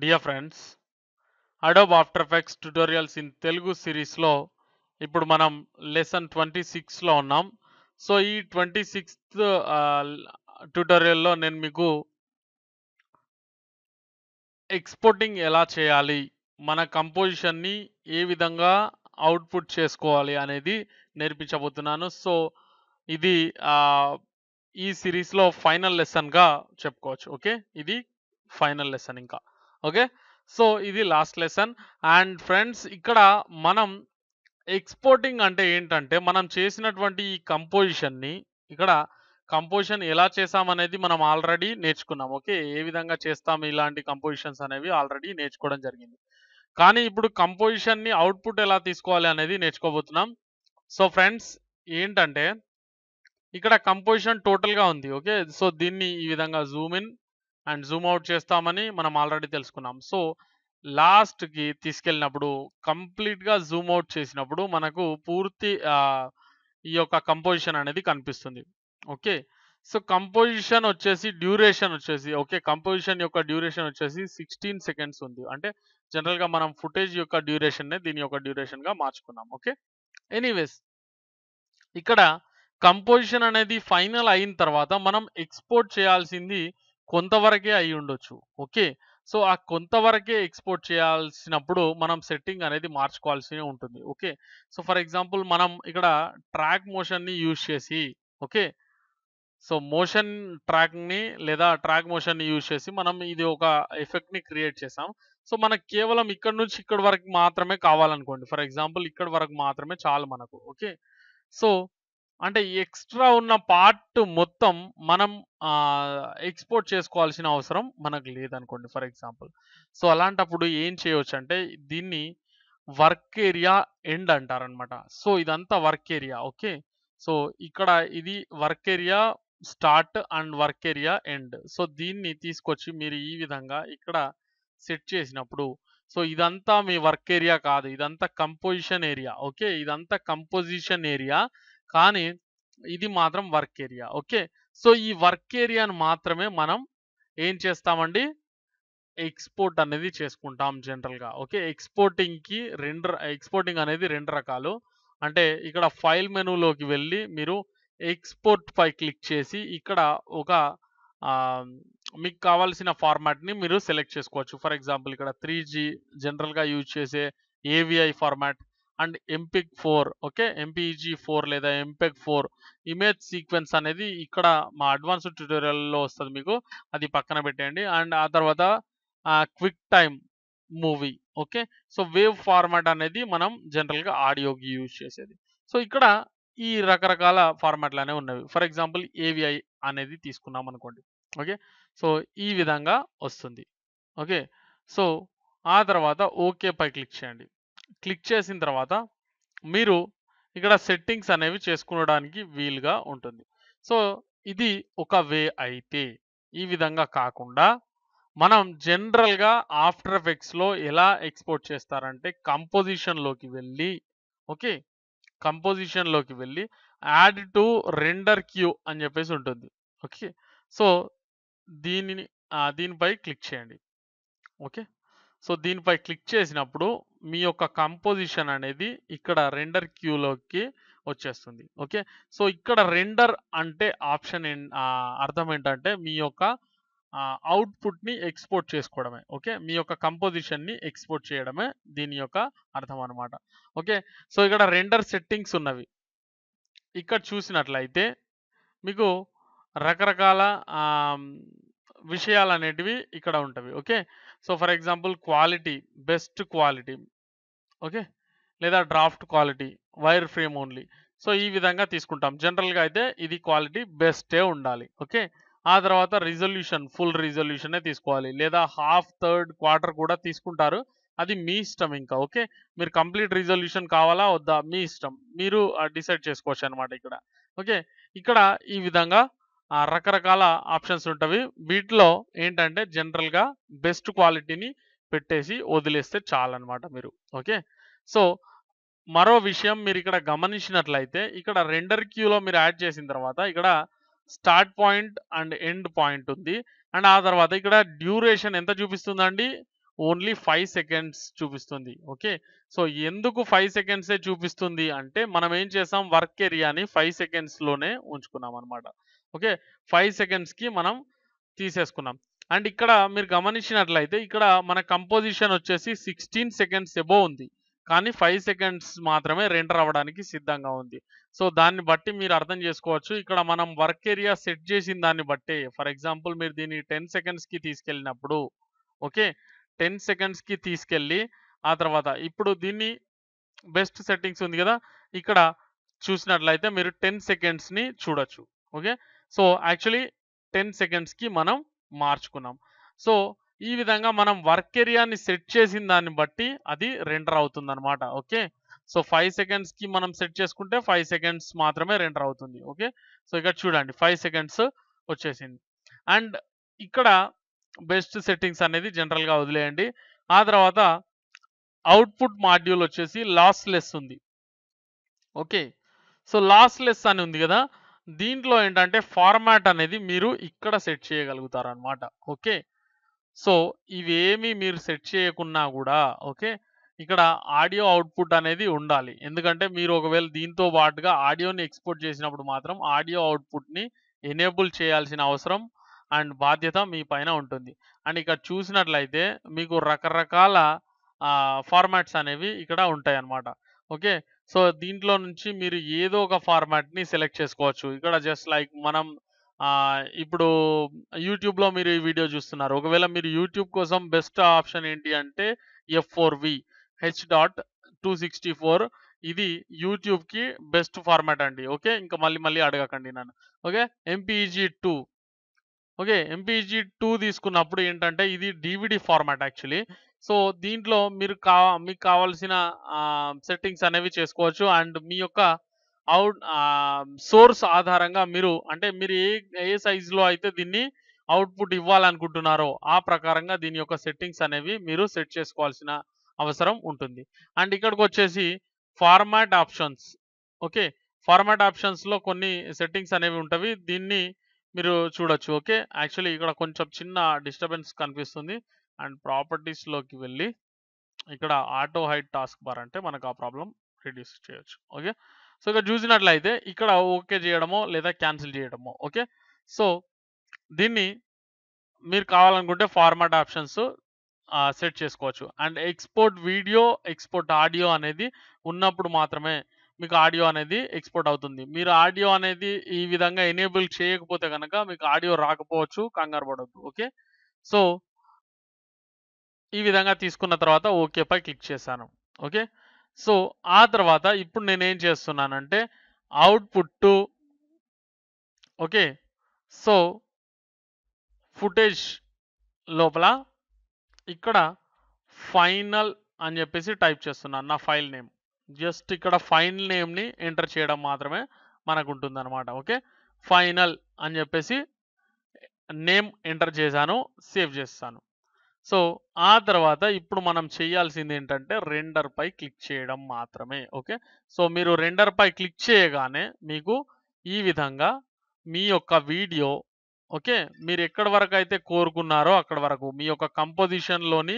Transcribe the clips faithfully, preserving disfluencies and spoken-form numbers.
Dear friends, Adobe After Effects tutorials in Telugu series lo ippudu manam lesson twenty-six lo unnam. So ee twenty-sixth uh, tutorial lo nenu meeku exporting ela cheyali, mana composition ni ee vidhanga output chesukovali anedi nerpinchabothunanu. So idi uh, ee series lo final lesson ga cheppukochu. Okay, idi final lesson inka. Okay, so ఇది last lesson. And friends, ఇక్కడ మనం exporting అంటే ఏంటంటే మనం చేసినటువంటి ఈ కంపోజిషన్ని, ఇక్కడ composition ఎలా చేసామనేది మనం ఆల్రెడీ నేర్చుకున్నాం. ఓకే, ఏ విధంగా చేస్తాం ఇలాంటి కంపోజిషన్స్ అనేవి ఆల్రెడీ నేర్చుకోవడం జరిగింది. కానీ ఇప్పుడు కంపోజిషన్ని అవుట్పుట్ ఎలా తీసుకోవాలి అనేది నేర్చుకోబోతున్నాం. సో ఫ్రెండ్స్, ఏంటంటే ఇక్కడ కంపోజిషన్ టోటల్గా ఉంది. ఓకే, సో దీన్ని ఈ విధంగా zoom in and zoom out చేస్తామని మనం ఆల్రెడీ తెలుసుకున్నాం. సో లాస్ట్కి తీసుకెళ్ళినప్పుడు, కంప్లీట్గా జూమ్ అవుట్ చేసినప్పుడు మనకు పూర్తి ఈ యొక్క కంపోజిషన్ అనేది కనిపిస్తుంది. ఓకే, సో కంపోజిషన్ వచ్చేసి డ్యూరేషన్ వచ్చేసి, ఓకే, కంపోజిషన్ యొక్క డ్యూరేషన్ వచ్చేసి సిక్స్టీన్ సెకండ్స్ ఉంది. అంటే జనరల్గా మనం ఫుటేజ్ యొక్క డ్యూరేషన్నే దీని యొక్క డ్యూరేషన్గా మార్చుకున్నాం. ఓకే, ఎనీవేస్, ఇక్కడ కంపోజిషన్ అనేది ఫైనల్ అయిన తర్వాత మనం ఎక్స్పోర్ట్ చేయాల్సింది కొంతవరకే అయి ఉండొచ్చు. ఓకే, సో ఆ కొంతవరకే ఎక్స్పోర్ట్ చేయాల్సినప్పుడు మనం సెట్టింగ్ అనేది మార్చుకోవాల్సి ఉంటుంది. ఓకే, సో ఫర్ ఎగ్జాంపుల్ మనం ఇక్కడ ట్రాక్ మోషన్ని యూజ్ చేసి, ఓకే, సో మోషన్ ట్రాక్ని లేదా ట్రాక్ మోషన్ని యూజ్ చేసి మనం ఇది ఒక ఎఫెక్ట్ని క్రియేట్ చేసాం. సో మనకు కేవలం ఇక్కడ నుంచి ఇక్కడ వరకు మాత్రమే కావాలనుకోండి. ఫర్ ఎగ్జాంపుల్ ఇక్కడ వరకు మాత్రమే చాలు మనకు. ఓకే, సో అంటే ఎక్స్ట్రా ఉన్న పార్ట్ మొత్తం మనం ఎక్స్పోర్ట్ చేసుకోవాల్సిన అవసరం మనకు లేదనుకోండి ఫర్ ఎగ్జాంపుల్. సో అలాంటప్పుడు ఏం చేయవచ్చు అంటే దీన్ని వర్క్ ఏరియా ఎండ్ అంటారనమాట. సో ఇదంతా వర్క్ ఏరియా. ఓకే, సో ఇక్కడ ఇది work area start and work area end. So దీన్ని తీసుకొచ్చి మీరు ఈ విధంగా ఇక్కడ సెట్ చేసినప్పుడు, సో ఇదంతా మీ వర్క్ ఏరియా కాదు, ఇదంతా కంపోజిషన్ ఏరియా. ఓకే, ఇదంతా కంపోజిషన్ ఏరియా, కానీ ఇది మాత్రం వర్క్ ఏరియా. ఓకే, సో ఈ వర్క్ ఏరియాను మాత్రమే మనం ఏం చేస్తామండి, ఎక్స్పోర్ట్ అనేది చేసుకుంటాం జనరల్గా. ఓకే, ఎక్స్పోర్టింగ్కి రెండు ఎక్స్పోర్టింగ్ అనేది రెండు రకాలు. అంటే ఇక్కడ ఫైల్ మెనూలోకి వెళ్ళి మీరు ఎక్స్పోర్ట్ పై క్లిక్ చేసి ఇక్కడ ఒక మీకు కావాల్సిన ఫార్మాట్ని మీరు సెలెక్ట్ చేసుకోవచ్చు. ఫర్ ఎగ్జాంపుల్ ఇక్కడ త్రీ జీ జనరల్గా యూజ్ చేసే AVI format and MPEG four, okay, MPG four లేదా ఎంపెక్ ఫోర్ ఇమేజ్ సీక్వెన్స్ అనేది ఇక్కడ మా అడ్వాన్స్డ్ ట్యూటోరియల్లో వస్తుంది, మీకు అది పక్కన పెట్టేయండి. అండ్ ఆ తర్వాత quick time movie, okay, so wave format అనేది మనం జనరల్గా ఆడియోకి యూజ్ చేసేది. సో ఇక్కడ ఈ రకరకాల ఫార్మాట్లు అనేవి ఉన్నవి. ఫర్ ఎగ్జాంపుల్ ఏవిఐ అనేది తీసుకున్నాం అనుకోండి. ఓకే, సో ఈ విధంగా వస్తుంది. ఓకే, సో ఆ తర్వాత ఓకే పై క్లిక్ చేయండి. క్లిక్ చేసిన తర్వాత మీరు ఇక్కడ సెట్టింగ్స్ అనేవి చేసుకోవడానికి వీలుగా ఉంటుంది. సో ఇది ఒక వే అయితే, ఈ విధంగా కాకుండా మనం జనరల్గా ఆఫ్టర్ ఎఫెక్ట్స్లో ఎలా ఎక్స్పోర్ట్ చేస్తారంటే కంపోజిషన్లోకి వెళ్ళి, ఓకే, కంపోజిషన్లోకి వెళ్ళి యాడ్ టు రెండర్ క్యూ అని చెప్పేసి ఉంటుంది. ఓకే, సో దీనిని దీనిపై క్లిక్ చేయండి. ఓకే, సో దీనిపై క్లిక్ చేసినప్పుడు మీ యొక్క కంపోజిషన్ అనేది ఇక్కడ రెండర్ క్యూలోకి వచ్చేస్తుంది. ఓకే, సో ఇక్కడ రెండర్ అంటే ఆప్షన్ అర్థం ఏంటంటే మీ యొక్క అవుట్పుట్ని ఎక్స్పోర్ట్ చేసుకోవడమే. ఓకే, మీ యొక్క కంపోజిషన్ని ఎక్స్పోర్ట్ చేయడమే దీని యొక్క అర్థం అనమాట. ఓకే, సో ఇక్కడ రెండర్ సెట్టింగ్స్ ఉన్నవి. ఇక్కడ చూసినట్లయితే మీకు రకరకాల విషయాలు అనేటివి ఇక్కడ ఉంటవి. Okay, so for example quality, best quality, okay, లేదా draft quality, wire frame only. So ఈ విధంగా తీసుకుంటాం జనరల్గా అయితే. ఇది క్వాలిటీ బెస్టే ఉండాలి. ఓకే, ఆ తర్వాత రిజల్యూషన్, ఫుల్ రిజల్యూషనే తీసుకోవాలి, లేదా హాఫ్, థర్డ్, క్వార్టర్ కూడా తీసుకుంటారు, అది మీ ఇష్టం ఇంకా. ఓకే, మీరు కంప్లీట్ రిజల్యూషన్ కావాలా వద్దా మీ ఇష్టం, మీరు డిసైడ్ చేసుకోవచ్చు అనమాట ఇక్కడ. ఓకే, ఇక్కడ ఈ విధంగా రకరకాల ఆప్షన్స్ ఉంటవి. వీటిలో ఏంటంటే జనరల్గా బెస్ట్ క్వాలిటీని పెట్టేసి వదిలేస్తే చాలన్నమాట మీరు. ఓకే, సో మరో విషయం మీరు ఇక్కడ గమనించినట్లయితే ఇక్కడ రెండర్ క్యూలో మీరు యాడ్ చేసిన తర్వాత ఇక్కడ start point and end point ఉంది. అండ్ ఆ తర్వాత ఇక్కడ డ్యూరేషన్ ఎంత చూపిస్తుందండి, ఓన్లీ ఫైవ్ సెకండ్స్ చూపిస్తుంది. ఓకే, సో ఎందుకు ఫైవ్ సెకండ్సే చూపిస్తుంది అంటే మనం ఏం చేసాం, వర్క్ ఏరియాని ఫైవ్ సెకండ్స్లోనే ఉంచుకున్నాం అనమాట. ఓకే, ఫైవ్ సెకండ్స్కి మనం తీసేసుకున్నాం. అండ్ ఇక్కడ మీరు గమనించినట్లయితే ఇక్కడ మన కంపోజిషన్ వచ్చేసి సిక్స్టీన్ సెకండ్స్ ఎబో ఉంది, కానీ ఫైవ్ సెకండ్స్ మాత్రమే రెండర్ అవ్వడానికి సిద్ధంగా ఉంది. సో దాన్ని బట్టి మీరు అర్థం చేసుకోవచ్చు, ఇక్కడ మనం వర్క్ ఏరియా సెట్ చేసిన దాన్ని బట్టే. ఫర్ ఎగ్జాంపుల్ మీరు దీన్ని టెన్ సెకండ్స్కి తీసుకెళ్ళినప్పుడు, ఓకే టెన్ సెకండ్స్కి తీసుకెళ్ళి ఆ తర్వాత ఇప్పుడు దీన్ని బెస్ట్ సెట్టింగ్స్ ఉంది కదా, ఇక్కడ చూసినట్లయితే మీరు టెన్ సెకండ్స్ని చూడొచ్చు. ఓకే, సో యాక్చువల్లీ టెన్ సెకండ్స్కి మనం మార్చుకున్నాం. సో ఈ విధంగా మనం వర్క్ ఏరియాని సెట్ చేసిన దాన్ని బట్టి అది రెండర్ అవుతుంది అనమాట. ఓకే, సో ఫైవ్ సెకండ్స్కి మనం సెట్ చేసుకుంటే ఫైవ్ సెకండ్స్ మాత్రమే రెండర్ అవుతుంది. ఓకే, సో ఇక్కడ చూడండి ఫైవ్ సెకండ్స్ వచ్చేసింది. అండ్ ఇక్కడ బెస్ట్ సెట్టింగ్స్ అనేది జనరల్గా వదిలేయండి. ఆ తర్వాత అవుట్పుట్ మాడ్యూల్ వచ్చేసి లాస్ లెస్ ఉంది. ఓకే, సో లాస్ లెస్ అని ఉంది కదా, దీంట్లో ఏంటంటే ఫార్మాట్ అనేది మీరు ఇక్కడ సెట్ చేయగలుగుతారు అనమాట. ఓకే, సో ఇవేమి మీరు సెట్ చేయకున్నా కూడా ఓకే ఇక్కడ ఆడియో అవుట్పుట్ అనేది ఉండాలి, ఎందుకంటే మీరు ఒకవేళ దీంతో పాటుగా ఆడియోని ఎక్స్పోర్ట్ చేసినప్పుడు మాత్రం ఆడియో అవుట్పుట్ని ఎనేబుల్ చేయాల్సిన అవసరం అండ్ బాధ్యత మీ పైన ఉంటుంది. అండ్ ఇక్కడ చూసినట్లయితే మీకు రకరకాల ఫార్మాట్స్ అనేవి ఇక్కడ ఉంటాయి అన్నమాట. ఓకే, సో దీంట్లో నుంచి మీరు ఏదో ఒక ఫార్మాట్ని సెలెక్ట్ చేసుకోవచ్చు. ఇక్కడ జస్ట్ లైక్ మనం ఇప్పుడు యూట్యూబ్లో మీరు ఈ వీడియో చూస్తున్నారు, ఒకవేళ మీరు యూట్యూబ్ కోసం బెస్ట్ ఆప్షన్ ఏంటి అంటే F four V H dot two sixty four ఇది యూట్యూబ్కి బెస్ట్ ఫార్మాట్ అండి. ఓకే, ఇంకా మళ్ళీ మళ్ళీ అడగకండి నన్ను. Okay, MPEG two okay MPG two తీసుకున్నప్పుడు ఏంటంటే ఇది డివిడి ఫార్మాట్ యాక్చువల్లీ. సో దీంట్లో మీరు కా మీకు కావాల్సిన సెట్టింగ్స్ అనేవి చేసుకోవచ్చు. అండ్ మీ యొక్క అవుట్ సోర్స్ ఆధారంగా మీరు అంటే మీరు ఏ ఏ సైజులో అయితే దీన్ని అవుట్పుట్ ఇవ్వాలనుకుంటున్నారో ఆ ప్రకారంగా దీని యొక్క సెట్టింగ్స్ అనేవి మీరు సెట్ చేసుకోవాల్సిన అవసరం ఉంటుంది. అండ్ ఇక్కడికి వచ్చేసి ఫార్మాట్ ఆప్షన్స్. ఓకే, ఫార్మాట్ ఆప్షన్స్లో కొన్ని సెట్టింగ్స్ అనేవి ఉంటవి, దీన్ని మీరు చూడొచ్చు. ఓకే, యాక్చువల్లీ ఇక్కడ కొంచెం చిన్న డిస్టర్బెన్స్ కనిపిస్తుంది. అండ్ ప్రాపర్టీస్లోకి వెళ్ళి ఇక్కడ ఆటో హైడ్ టాస్క్ బార్ అంటే మనకు ఆ ప్రాబ్లం రిడ్యూస్ చేయొచ్చు. ఓకే, సో ఇక్కడ చూసినట్లయితే ఇక్కడ ఓకే చేయడమో లేదా క్యాన్సిల్ చేయడమో. ఓకే, సో దీన్ని మీరు కావాలనుకుంటే ఫార్మాట్ ఆప్షన్స్ సెట్ చేసుకోవచ్చు. And export video export audio అనేది ఉన్నప్పుడు మాత్రమే మీకు ఆడియో అనేది ఎక్స్పోర్ట్ అవుతుంది. మీరు ఆడియో అనేది ఈ విధంగా ఎనేబుల్ చేయకపోతే కనుక మీకు ఆడియో రాకపోవచ్చు, కంగారు పడవద్దు. ఓకే, సో ఈ విధంగా తీసుకున్న తర్వాత ఓకే పై క్లిక్ చేశాను. ఓకే, సో ఆ తర్వాత ఇప్పుడు నేనేం చేస్తున్నానంటే output to okay so footage లోపల ఇక్కడ ఫైనల్ అని చెప్పేసి టైప్ చేస్తున్నాను నా ఫైల్ నేమ్. జస్ట్ ఇక్కడ ఫైనల్ నేమ్ని ఎంటర్ చేయడం మాత్రమే మనకు ఉంటుంది అనమాట. ఓకే, ఫైనల్ అని చెప్పేసి నేమ్ ఎంటర్ చేశాను, సేవ్ చేస్తాను. సో ఆ తర్వాత ఇప్పుడు మనం చేయాల్సింది ఏంటంటే రెండర్ పై క్లిక్ చేయడం మాత్రమే. ఓకే, సో మీరు రెండర్ పై క్లిక్ చేయగానే మీకు ఈ విధంగా మీ యొక్క వీడియో ఓకే మీరు ఎక్కడి వరకు అయితే కోరుకున్నారో అక్కడ వరకు మీ యొక్క కంపోజిషన్లోని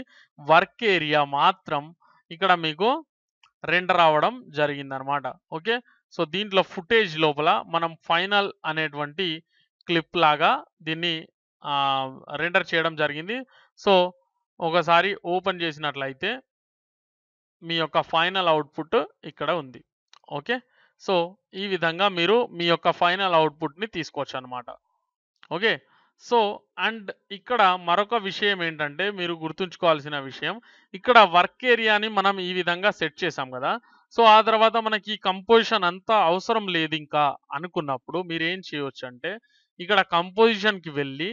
వర్క్ ఏరియా మాత్రం ఇక్కడ మీకు రెండర్ అవడం జరిగిందనమాట. ఓకే, సో దీంట్లో ఫుటేజ్ లోపల మనం ఫైనల్ అనేటువంటి క్లిప్ లాగా దీన్ని రెండర్ చేయడం జరిగింది. సో ఒకసారి ఓపెన్ చేసినట్లయితే మీ యొక్క ఫైనల్ అవుట్పుట్ ఇక్కడ ఉంది. ఓకే, సో ఈ విధంగా మీరు మీ యొక్క ఫైనల్ అవుట్పుట్ని తీసుకోవచ్చు అనమాట. ఓకే, సో అండ్ ఇక్కడ మరొక విషయం ఏంటంటే మీరు గుర్తుంచుకోవాల్సిన విషయం, ఇక్కడ వర్క్ ఏరియాని మనం ఈ విధంగా సెట్ చేసాం కదా, సో ఆ తర్వాత మనకి కంపోజిషన్ అంతా అవసరం లేదు ఇంకా అనుకున్నప్పుడు మీరు ఏం చేయవచ్చు అంటే ఇక్కడ కంపోజిషన్కి వెళ్ళి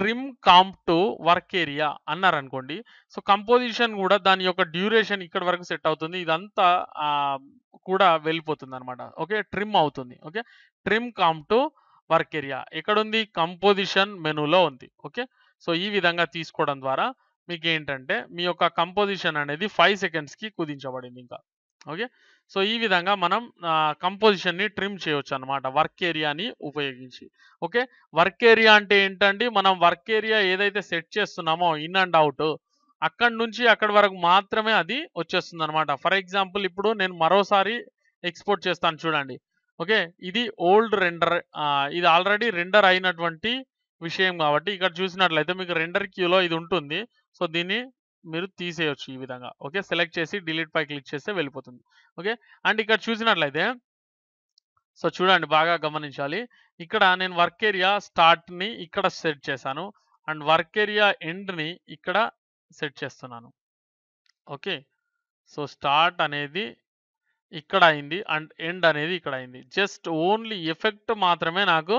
trim comp to work area అన్నారనుకోండి. సో కంపోజిషన్ కూడా దాని యొక్క డ్యూరేషన్ ఇక్కడ వరకు సెట్ అవుతుంది, ఇదంతా కూడా వెళ్ళిపోతుంది అనమాట. ఓకే, ట్రిమ్ అవుతుంది. Okay, trim comp to work area ఎక్కడుంది, కంపోజిషన్ మెనూలో ఉంది. ఓకే, సో ఈ విధంగా తీసుకోవడం ద్వారా మీకు ఏంటంటే మీ యొక్క కంపోజిషన్ అనేది ఫైవ్ సెకండ్స్కి కుదించబడింది ఇంకా. ఓకే, సో ఈ విధంగా మనం కంపోజిషన్ని ట్రిమ్ చేయవచ్చు అనమాట వర్క్ ఏరియాని ఉపయోగించి. ఓకే, వర్క్ ఏరియా అంటే ఏంటండి, మనం వర్క్ ఏరియా ఏదైతే సెట్ చేస్తున్నామో ఇన్ అండ్ అవుట్ అక్కడ నుంచి అక్కడ వరకు మాత్రమే అది వచ్చేస్తుంది అనమాట. ఫర్ ఎగ్జాంపుల్ ఇప్పుడు నేను మరోసారి ఎక్స్పోర్ట్ చేస్తాను చూడండి. ఓకే, ఇది ఓల్డ్ రెండర్, ఇది ఆల్రెడీ రెండర్ అయినటువంటి విషయం కాబట్టి ఇక్కడ చూసినట్లయితే మీకు రెండర్ క్యూలో ఇది ఉంటుంది. సో దీన్ని మీరు తీసేయొచ్చు ఈ విధంగా. ఓకే, సెలెక్ట్ చేసి డిలీట్ పై క్లిక్ చేస్తే వెళ్ళిపోతుంది. ఓకే, అండ్ ఇక్కడ చూసినట్లయితే సో చూడండి బాగా గమనించాలి. ఇక్కడ నేను వర్క్ ఏరియా స్టార్ట్ని ఇక్కడ సెట్ చేశాను అండ్ వర్క్ ఏరియా ఎండ్ని ఇక్కడ సెట్ చేస్తున్నాను. ఓకే, సో స్టార్ట్ అనేది ఇక్కడ అయింది అండ్ ఎండ్ అనేది ఇక్కడ అయింది. జస్ట్ ఓన్లీ ఎఫెక్ట్ మాత్రమే నాకు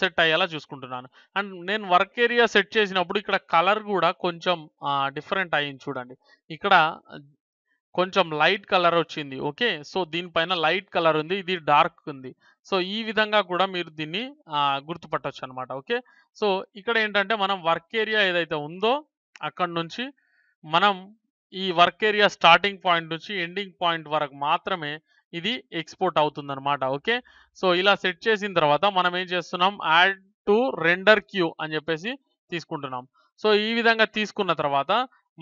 సెట్ అయ్యేలా చూసుకుంటున్నాను. అండ్ నేను వర్క్ ఏరియా సెట్ చేసినప్పుడు ఇక్కడ కలర్ కూడా కొంచెం డిఫరెంట్ అయింది చూడండి. ఇక్కడ కొంచెం లైట్ కలర్ వచ్చింది. ఓకే, సో దీనిపైన లైట్ కలర్ ఉంది, ఇది డార్క్ ఉంది. సో ఈ విధంగా కూడా మీరు దీన్ని గుర్తుపట్టవచ్చు అనమాట. ఓకే, సో ఇక్కడ ఏంటంటే మనం వర్క్ ఏరియా ఏదైతే ఉందో అక్కడ నుంచి మనం ఈ వర్క్ ఏరియా స్టార్టింగ్ పాయింట్ నుంచి ఎండింగ్ పాయింట్ వరకు మాత్రమే ఇది ఎక్స్పోర్ట్ అవుతుంది అనమాట. ఓకే, సో ఇలా సెట్ చేసిన తర్వాత మనం ఏం చేస్తున్నాం, యాడ్ టు రెండర్ క్యూ అని చెప్పేసి తీసుకుంటున్నాం. సో ఈ విధంగా తీసుకున్న తర్వాత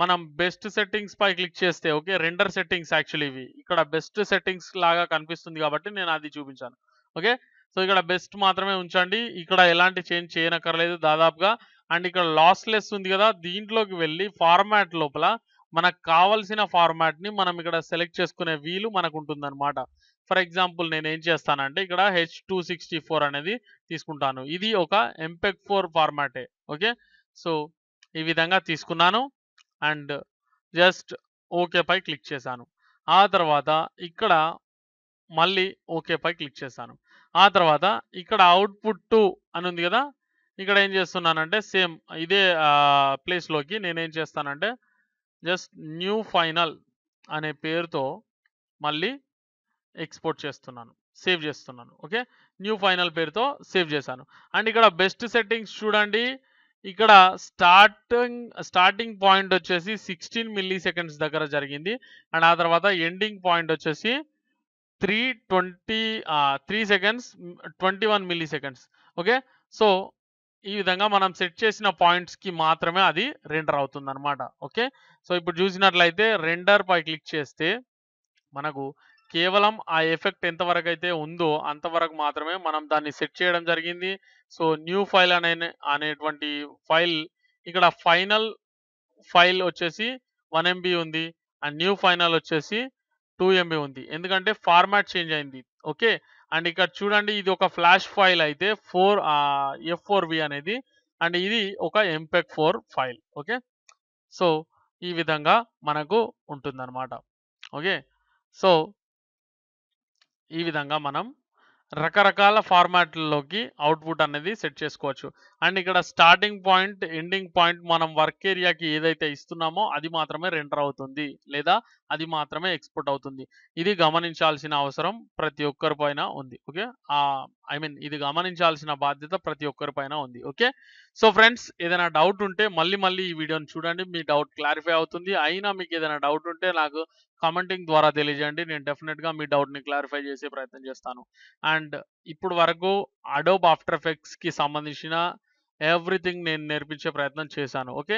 మనం బెస్ట్ సెట్టింగ్స్ పై క్లిక్ చేస్తే ఓకే, రెండర్ సెట్టింగ్స్ యాక్చువల్లీ ఇవి ఇక్కడ బెస్ట్ సెట్టింగ్స్ లాగా కనిపిస్తుంది కాబట్టి నేను అది చూపించాను. ఓకే, సో ఇక్కడ బెస్ట్ మాత్రమే ఉంచండి, ఇక్కడ ఎలాంటి చేంజ్ చేయనక్కర్లేదు దాదాపుగా. అండ్ ఇక్కడ లాస్లెస్ ఉంది కదా, దీంట్లోకి వెళ్ళి ఫార్మాట్ లోపల మనకు కావాల్సిన ఫార్మాట్ని మనం ఇక్కడ సెలెక్ట్ చేసుకునే వీలు మనకు ఉంటుంది అనమాట. ఫర్ ఎగ్జాంపుల్ నేను ఏం చేస్తానంటే ఇక్కడ హెచ్ టూ సిక్స్టీ ఫోర్ అనేది తీసుకుంటాను. ఇది ఒక ఎంపెక్ ఫోర్ ఫార్మాటే. ఓకే, సో ఈ విధంగా తీసుకున్నాను అండ్ జస్ట్ ఓకే పై క్లిక్ చేశాను. ఆ తర్వాత ఇక్కడ మళ్ళీ ఓకే పై క్లిక్ చేశాను. ఆ తర్వాత ఇక్కడ అవుట్పుట్ టూ అని ఉంది కదా, ఇక్కడ ఏం చేస్తున్నానంటే సేమ్ ఇదే ప్లేస్లోకి నేనేం చేస్తానంటే జస్ట్ న్యూ ఫైనల్ అనే పేరుతో మళ్ళీ ఎక్స్పోర్ట్ చేస్తున్నాను, సేవ్ చేస్తున్నాను. ఓకే, న్యూ ఫైనల్ పేరుతో సేవ్ చేశాను. అండ్ ఇక్కడ బెస్ట్ సెట్టింగ్స్ చూడండి, ఇక్కడ స్టార్టింగ్ స్టార్టింగ్ పాయింట్ వచ్చేసి సిక్స్టీన్ మిల్లీ సెకండ్స్ దగ్గర జరిగింది అండ్ ఆ తర్వాత ఎండింగ్ పాయింట్ వచ్చేసి three twenty three seconds twenty one milliseconds. Okay, so ఈ విధంగా మనం సెట్ చేసిన పాయింట్స్కి మాత్రమే అది రెండర్ అవుతుంది అనమాట. ఓకే, సో ఇప్పుడు చూసినట్లయితే రెండర్ పై క్లిక్ చేస్తే మనకు కేవలం ఆ ఎఫెక్ట్ ఎంతవరకు అయితే ఉందో అంతవరకు మాత్రమే మనం దాన్ని సెట్ చేయడం జరిగింది. సో న్యూ ఫైల్ అనే అనేటువంటి ఫైల్, ఇక్కడ ఫైనల్ ఫైల్ వచ్చేసి వన్ ఎంబీ ఉంది అండ్ న్యూ ఫైనల్ వచ్చేసి టూ ఎంబీ ఉంది, ఎందుకంటే ఫార్మాట్ చేంజ్ అయింది. ఓకే, అండ్ ఇక్కడ చూడండి ఇది ఒక ఫ్లాష్ ఫైల్ అయితే ఫోర్ ఎఫ్ ఫోర్ వి అనేది, అండ్ ఇది ఒక MPEG four file. Okay, so ఈ విధంగా మనకు ఉంటుందన్నమాట. ఓకే, సో ఈ విధంగా మనం రకరకాల ఫార్మాట్లలోకి అవుట్పుట్ అనేది సెట్ చేసుకోవచ్చు. అండ్ ఇక్కడ స్టార్టింగ్ పాయింట్ ఎండింగ్ పాయింట్ మనం వర్క్ ఏరియాకి ఏదైతే ఇస్తున్నామో అది మాత్రమే రెండర్ అవుతుంది లేదా అది మాత్రమే ఎక్స్పోర్ట్ అవుతుంది. ఇది గమనించాల్సిన అవసరం ప్రతి ఒక్కరి పైన ఉంది. ఓకే, ఐ మీన్ ఇది గమనించాల్సిన బాధ్యత ప్రతి ఒక్కరి పైన ఉంది. ఓకే, సో ఫ్రెండ్స్ ఏదైనా డౌట్ ఉంటే మళ్ళీ మళ్ళీ ఈ వీడియోని చూడండి, మీ డౌట్ క్లారిఫై అవుతుంది. అయినా మీకు ఏదైనా డౌట్ ఉంటే నాకు కామెంటింగ్ ద్వారా తెలియజేయండి, నేను డెఫినెట్గా మీ డౌట్ని క్లారిఫై చేసే ప్రయత్నం చేస్తాను. అండ్ ఇప్పుడు వరకు అడోబ్ ఆఫ్టర్ ఎఫెక్ట్స్కి సంబంధించిన ఎవ్రీథింగ్ నేను నేర్పించే ప్రయత్నం చేశాను. ఓకే,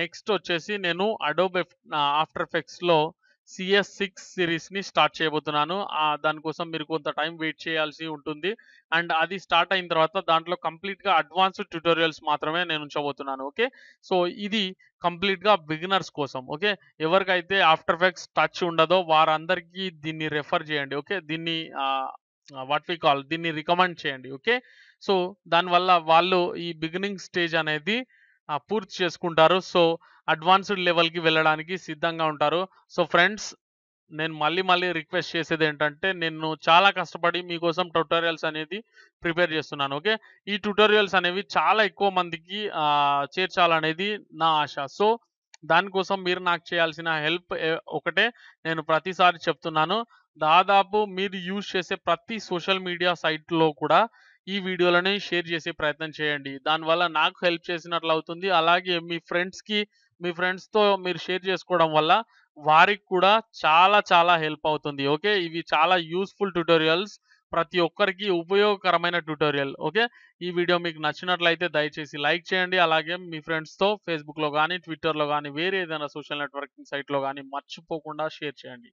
నెక్స్ట్ వచ్చేసి నేను అడోబ్ ఆఫ్టర్ ఎఫెక్ట్స్లో సిఎస్ సిక్స్ సిరీస్ని స్టార్ట్ చేయబోతున్నాను. దానికోసం మీరు కొంత టైం వెయిట్ చేయాల్సి ఉంటుంది అండ్ అది స్టార్ట్ అయిన తర్వాత దాంట్లో కంప్లీట్గా అడ్వాన్స్డ్ ట్యూటోరియల్స్ మాత్రమే నేను ఉంచబోతున్నాను. ఓకే, సో ఇది కంప్లీట్గా బిగినర్స్ కోసం. ఓకే, ఎవరికైతే ఆఫ్టర్ ఎఫెక్ట్స్ టచ్ ఉండదో వారందరికీ దీన్ని రెఫర్ చేయండి. ఓకే, దీన్ని వాట్ వి కాల్ దీన్ని రికమెండ్ చేయండి. ఓకే, సో దానివల్ల వాళ్ళు ఈ బిగినింగ్ స్టేజ్ అనేది పూర్తి చేసుకుంటారు. సో అడ్వాన్స్డ్ లెవెల్కి వెళ్ళడానికి సిద్ధంగా ఉంటారు. సో ఫ్రెండ్స్ నేను మళ్ళీ మళ్ళీ రిక్వెస్ట్ చేసేది ఏంటంటే నేను చాలా కష్టపడి మీకోసం ట్యూటోరియల్స్ అనేది ప్రిపేర్ చేస్తున్నాను. ఓకే, ఈ ట్యూటోరియల్స్ అనేవి చాలా ఎక్కువ మందికి చేర్చాలనేది నా ఆశ. సో దానికోసం మీరు నాకు చేయాల్సిన హెల్ప్ ఒకటే నేను ప్రతిసారి చెప్తున్నాను, దాదాపు మీరు యూజ్ చేసే ప్రతి సోషల్ మీడియా సైట్లో కూడా ఈ వీడియోలని షేర్ చేసే ప్రయత్నం చేయండి. దానివల్ల నాకు హెల్ప్ చేసినట్లు అవుతుంది, అలాగే మీ ఫ్రెండ్స్కి మీ ఫ్రెండ్స్తో మీరు షేర్ చేసుకోవడం వల్ల వారికి కూడా చాలా చాలా హెల్ప్ అవుతుంది. ఓకే, ఇవి చాలా యూస్ఫుల్ ట్యూటోరియల్స్. ప్రతి ఒక్కరికి ఉపయోగకరమైన ట్యుటోరియల్ ఓకే ఈ వీడియో మీకు నచ్చినట్లయితే దయచేసి లైక్ చేయండి అలాగే మీ ఫ్రెండ్స్ తో Facebook లో గాని Twitter లో గాని వేరే ఏదైనా సోషల్ నెట్వర్కింగ్ సైట్ లో గాని మర్చిపోకుండా షేర్ చేయండి